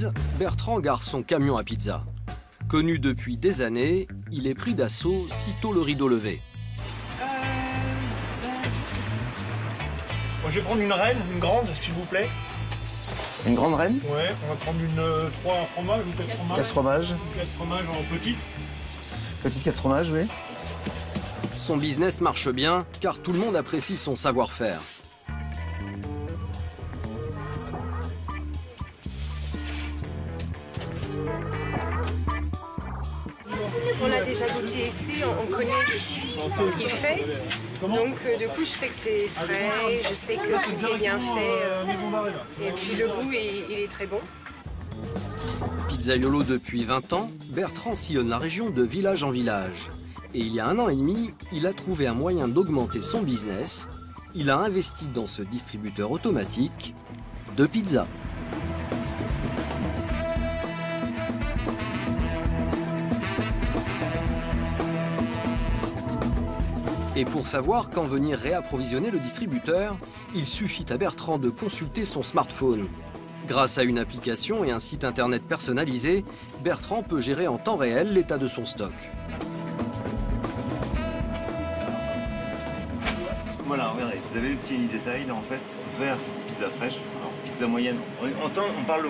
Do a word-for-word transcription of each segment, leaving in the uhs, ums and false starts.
Venise, Bertrand gare son camion à pizza. Connu depuis des années, il est pris d'assaut sitôt le rideau levé. Euh... Bon, je vais prendre une reine, une grande, s'il vous plaît. Une grande reine? Ouais, on va prendre une euh, trois fromages ou quatre fromages. Quatre fromages. Quatre fromages en petite. Petite quatre fromages, oui. Son business marche bien, car tout le monde apprécie son savoir-faire. On a déjà goûté ici, on connaît ce qu'il fait. Donc, euh, du coup, je sais que c'est frais, je sais que tout est bien fait. Euh, et puis, le goût, il, il est très bon. Pizzaiolo depuis vingt ans, Bertrand sillonne la région de village en village. Et il y a un an et demi, il a trouvé un moyen d'augmenter son business. Il a investi dans ce distributeur automatique de pizzas. Et pour savoir quand venir réapprovisionner le distributeur, il suffit à Bertrand de consulter son smartphone. Grâce à une application et un site internet personnalisé, Bertrand peut gérer en temps réel l'état de son stock. Voilà, regardez, vous avez le petit détail là en fait, vert c'est pizza fraîche, alors pizza moyenne. En temps, on parle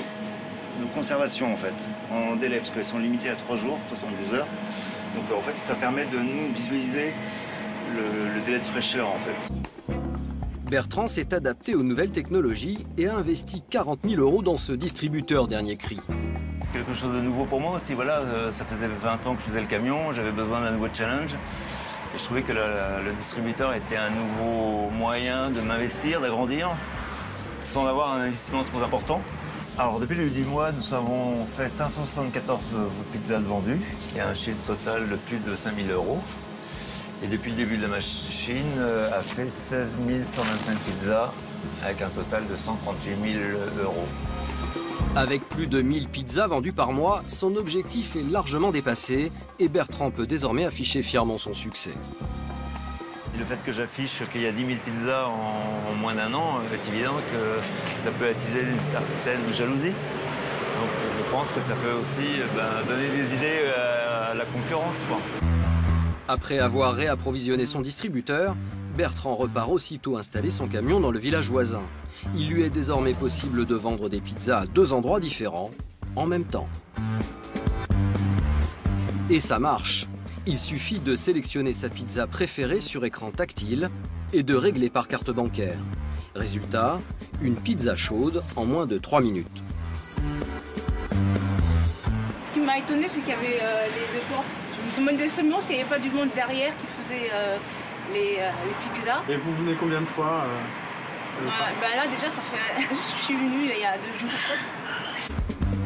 de conservation en fait, en délai, parce qu'elles sont limitées à trois jours, soixante-douze heures. Donc en fait, ça permet de nous visualiser Le, le délai de fraîcheur en fait. Bertrand s'est adapté aux nouvelles technologies et a investi quarante mille euros dans ce distributeur dernier cri. C'est quelque chose de nouveau pour moi aussi, voilà, euh, ça faisait vingt ans que je faisais le camion, j'avais besoin d'un nouveau challenge. Et je trouvais que la, la, le distributeur était un nouveau moyen de m'investir, d'agrandir, sans avoir un investissement trop important. Alors depuis le dix mois, nous avons fait cinq cent soixante-quatorze pizzas vendues, qui est un chiffre total de plus de cinq mille euros. Et depuis le début de la machine, euh, a fait seize mille cent vingt-cinq pizzas avec un total de cent trente-huit mille euros. Avec plus de mille pizzas vendues par mois, son objectif est largement dépassé et Bertrand peut désormais afficher fièrement son succès. Le fait que j'affiche qu'il y a dix mille pizzas en, en moins d'un an, c'est évident que ça peut attiser une certaine jalousie. Donc je pense que ça peut aussi ben, donner des idées à la concurrence, quoi. Après avoir réapprovisionné son distributeur, Bertrand repart aussitôt installer son camion dans le village voisin. Il lui est désormais possible de vendre des pizzas à deux endroits différents en même temps. Et ça marche. Il suffit de sélectionner sa pizza préférée sur écran tactile et de régler par carte bancaire. Résultat, une pizza chaude en moins de trois minutes. Ce qui m'a étonné, c'est qu'il y avait euh, les deux portes. Je me demandais seulement s'il n'y avait pas du monde derrière qui faisait euh, les, euh, les pizzas. Et vous venez combien de fois euh, euh, bah là déjà ça fait... je suis venue il y a deux jours.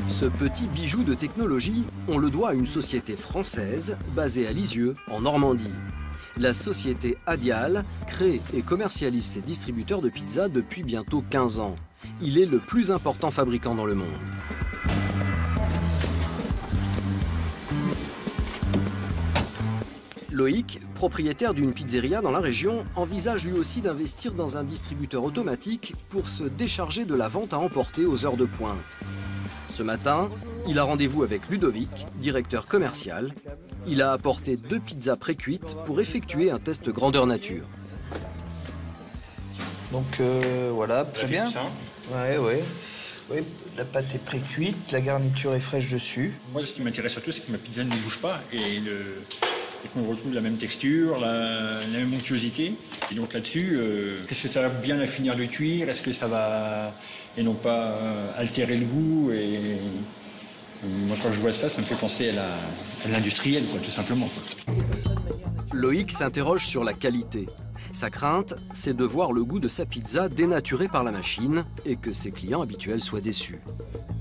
Ce petit bijou de technologie, on le doit à une société française basée à Lisieux, en Normandie. La société Adial crée et commercialise ses distributeurs de pizzas depuis bientôt quinze ans. Il est le plus important fabricant dans le monde. Loïc, propriétaire d'une pizzeria dans la région, envisage lui aussi d'investir dans un distributeur automatique pour se décharger de la vente à emporter aux heures de pointe. Ce matin, il a rendez-vous avec Ludovic, directeur commercial. Il a apporté deux pizzas pré-cuites pour effectuer un test grandeur nature. Donc euh, voilà, très bien. Ouais, ouais. Oui, la pâte est pré-cuite, la garniture est fraîche dessus. Moi, ce qui m'intéresse surtout, c'est que ma pizza ne bouge pas et le... et qu'on retrouve la même texture, la, la même onctuosité. Et donc là-dessus, euh, qu'est-ce que ça va bien affinir le cuir? Est-ce que ça va, et non pas euh, altérer le goût? Et euh, moi, quand je vois ça, ça me fait penser à l'industriel, tout simplement. Quoi. Loïc s'interroge sur la qualité. Sa crainte, c'est de voir le goût de sa pizza dénaturé par la machine et que ses clients habituels soient déçus.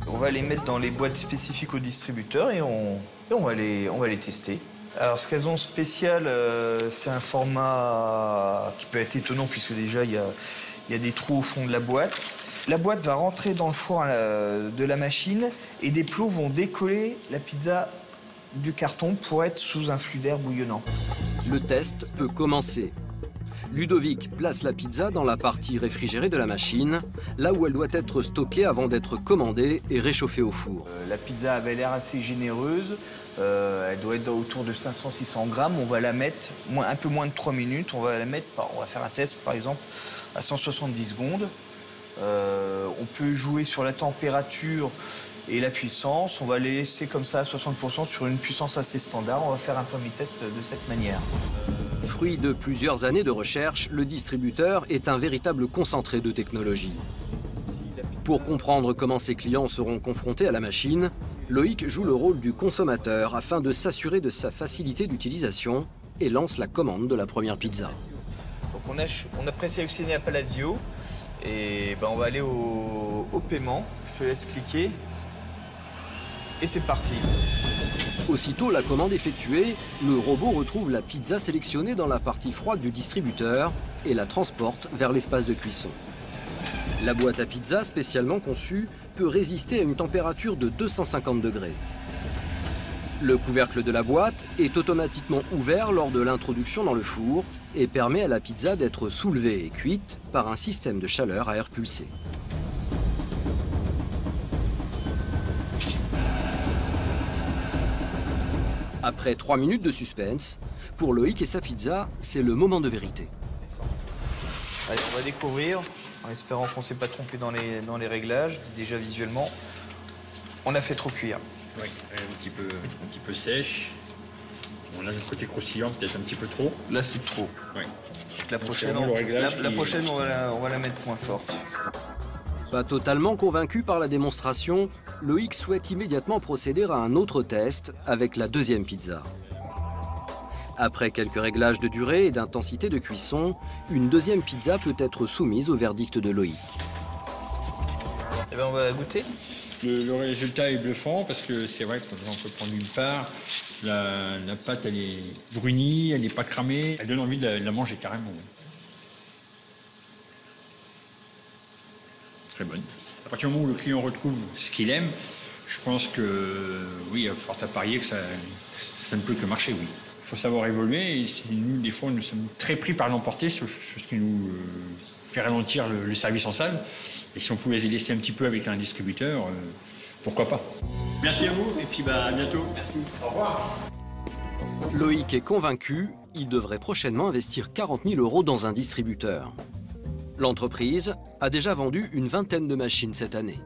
On va les mettre dans les boîtes spécifiques au distributeur et on, et on, va, les, on va les tester. Alors, ce qu'elles ont spécial, euh, c'est un format qui peut être étonnant puisque déjà, il y a, y a des trous au fond de la boîte. La boîte va rentrer dans le four euh, de la machine et des plots vont décoller la pizza du carton pour être sous un flux d'air bouillonnant. Le test peut commencer. Ludovic place la pizza dans la partie réfrigérée de la machine, là où elle doit être stockée avant d'être commandée et réchauffée au four. Euh, la pizza avait l'air assez généreuse, euh, elle doit être autour de cinq cents à six cents grammes. On va la mettre moins, un peu moins de trois minutes, on va la mettre, on va faire un test par exemple à cent soixante-dix secondes. Euh, on peut jouer sur la température et la puissance, on va laisser comme ça à soixante pour cent sur une puissance assez standard. On va faire un premier test de cette manière. Fruit de plusieurs années de recherche, le distributeur est un véritable concentré de technologie. Pour comprendre comment ses clients seront confrontés à la machine, Loïc joue le rôle du consommateur afin de s'assurer de sa facilité d'utilisation et lance la commande de la première pizza. Donc on a, on a présélectionné la Palazzo et ben on va aller au, au paiement. Je te laisse cliquer. Et c'est parti. Aussitôt la commande effectuée, le robot retrouve la pizza sélectionnée dans la partie froide du distributeur et la transporte vers l'espace de cuisson. La boîte à pizza spécialement conçue peut résister à une température de deux cent cinquante degrés. Le couvercle de la boîte est automatiquement ouvert lors de l'introduction dans le four et permet à la pizza d'être soulevée et cuite par un système de chaleur à air pulsé. Après trois minutes de suspense, pour Loïc et sa pizza, c'est le moment de vérité. Allez, on va découvrir, en espérant qu'on ne s'est pas trompé dans les, dans les réglages. Déjà visuellement, on a fait trop cuire. Oui, un petit peu, un petit peu sèche. On a le côté croustillant, peut-être un petit peu trop. Là, c'est trop. Oui. La prochaine, on, réglage, la, la prochaine on, va la, on va la mettre moins forte. Pas totalement convaincu par la démonstration, Loïc souhaite immédiatement procéder à un autre test avec la deuxième pizza. Après quelques réglages de durée et d'intensité de cuisson, une deuxième pizza peut être soumise au verdict de Loïc. Eh bien, on va goûter. Le, le résultat est bluffant parce que c'est vrai qu'on peut prendre une part. La, la pâte, elle est brunie, elle n'est pas cramée. Elle donne envie de la, de la manger carrément. Très bonne. À partir du moment où le client retrouve ce qu'il aime, je pense que, oui, il y a fort à parier que ça, ça ne peut que marcher, oui. Il faut savoir évoluer et nous, des fois, nous sommes très pris par l'emporter sur ce qui nous fait ralentir le, le service en salle. Et si on pouvait les laisser un petit peu avec un distributeur, euh, pourquoi pas. Merci à vous et puis bah, à bientôt. Merci. Au revoir. Loïc est convaincu, il devrait prochainement investir quarante mille euros dans un distributeur. L'entreprise a déjà vendu une vingtaine de machines cette année.